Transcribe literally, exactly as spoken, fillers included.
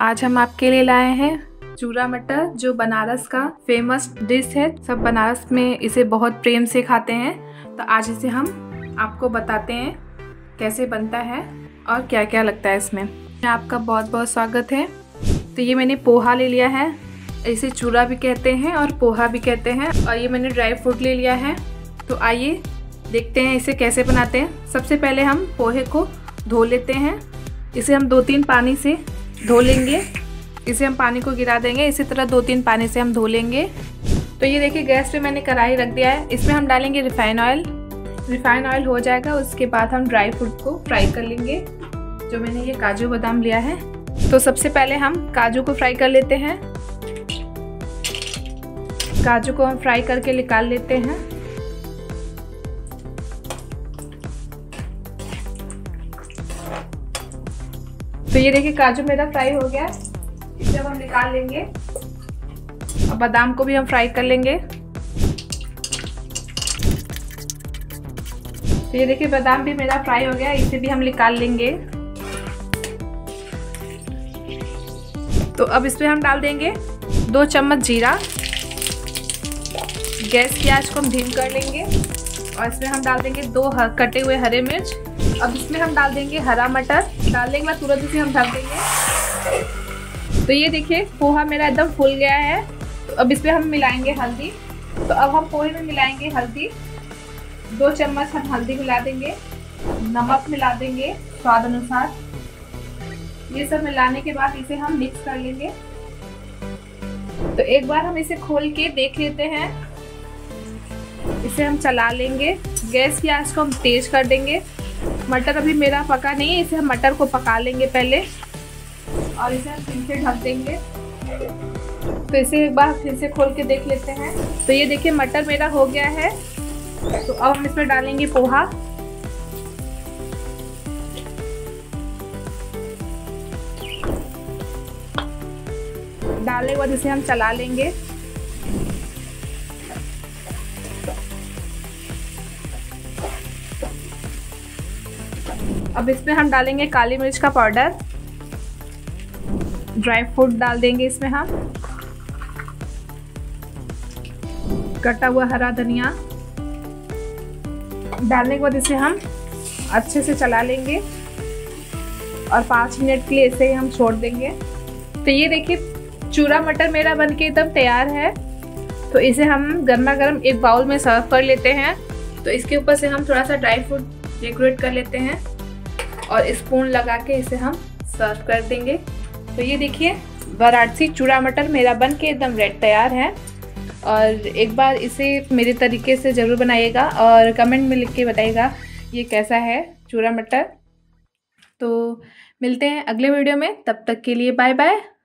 आज हम आपके लिए लाए हैं चूड़ा मटर, जो बनारस का फेमस डिश है। सब बनारस में इसे बहुत प्रेम से खाते हैं। तो आज इसे हम आपको बताते हैं कैसे बनता है और क्या क्या लगता है इसमें। आपका बहुत बहुत स्वागत है। तो ये मैंने पोहा ले लिया है, इसे चूड़ा भी कहते हैं और पोहा भी कहते हैं। और ये मैंने ड्राई फ्रूट ले लिया है। तो आइए देखते हैं इसे कैसे बनाते हैं। सबसे पहले हम पोहे को धो लेते हैं। इसे हम दो तीन पानी से धो लेंगे। इसे हम पानी को गिरा देंगे। इसी तरह दो तीन पानी से हम धो लेंगे। तो ये देखिए गैस पे मैंने कढ़ाई रख दिया है। इसमें हम डालेंगे रिफाइन ऑयल। रिफाइन ऑयल हो जाएगा उसके बाद हम ड्राई फ्रूट को फ्राई कर लेंगे। जो मैंने ये काजू बादाम लिया है, तो सबसे पहले हम काजू को फ्राई कर लेते हैं। काजू को हम फ्राई करके निकाल लेते हैं। तो ये देखिए काजू मेरा फ्राई हो गया है, इसे अब हम निकाल लेंगे। और बादाम को भी हम फ्राई कर लेंगे। तो ये देखिए बादाम भी मेरा फ्राई हो गया, इसे भी हम निकाल लेंगे। तो अब इसमें हम डाल देंगे दो चम्मच जीरा। गैस की आंच को हम धीमी कर लेंगे। और इसमें हम डाल देंगे दो कटे हुए हरे मिर्च। अब इसमें हम डाल देंगे हरा मटर। डाल देंगे तुरंत इसे हम ढक देंगे। तो ये देखिए पोहा मेरा एकदम फूल गया है। तो अब इसमें हम मिलाएंगे हल्दी। तो अब हम पोहे में मिलाएंगे हल्दी। दो चम्मच हम हल्दी मिला देंगे। नमक मिला देंगे स्वाद अनुसार। ये सब मिलाने के बाद इसे हम मिक्स कर लेंगे। तो एक बार हम इसे खोल के देख लेते हैं। इसे हम चला लेंगे। गैस की आंच को हम तेज कर देंगे। मटर अभी मेरा पका नहीं है, इसे हम मटर को पका लेंगे पहले। और इसे हम फिर से ढक देंगे। तो इसे एक बार फिर से खोल के देख लेते हैं। तो ये देखिए मटर मेरा हो गया है। तो अब हम इसमें डालेंगे पोहा। डालने के बाद इसे हम चला लेंगे। अब इसमें हम डालेंगे काली मिर्च का पाउडर। ड्राई फ्रूट डाल देंगे इसमें हम। कटा हुआ हरा धनिया डालने के बाद इसे हम अच्छे से चला लेंगे। और पाँच मिनट के लिए इसे हम छोड़ देंगे। तो ये देखिए चूड़ा मटर मेरा बनके एकदम तैयार है। तो इसे हम गर्मा गर्म एक बाउल में सर्व कर लेते हैं। तो इसके ऊपर से हम थोड़ा सा ड्राई फ्रूट डेकोरेट कर लेते हैं। और स्पून लगा के इसे हम सर्व कर देंगे। तो ये देखिए बनारसी चूड़ा मटर मेरा बन के एकदम रेडी तैयार है। और एक बार इसे मेरे तरीके से ज़रूर बनाइएगा और कमेंट में लिख के बताइएगा ये कैसा है चूड़ा मटर। तो मिलते हैं अगले वीडियो में, तब तक के लिए बाय बाय।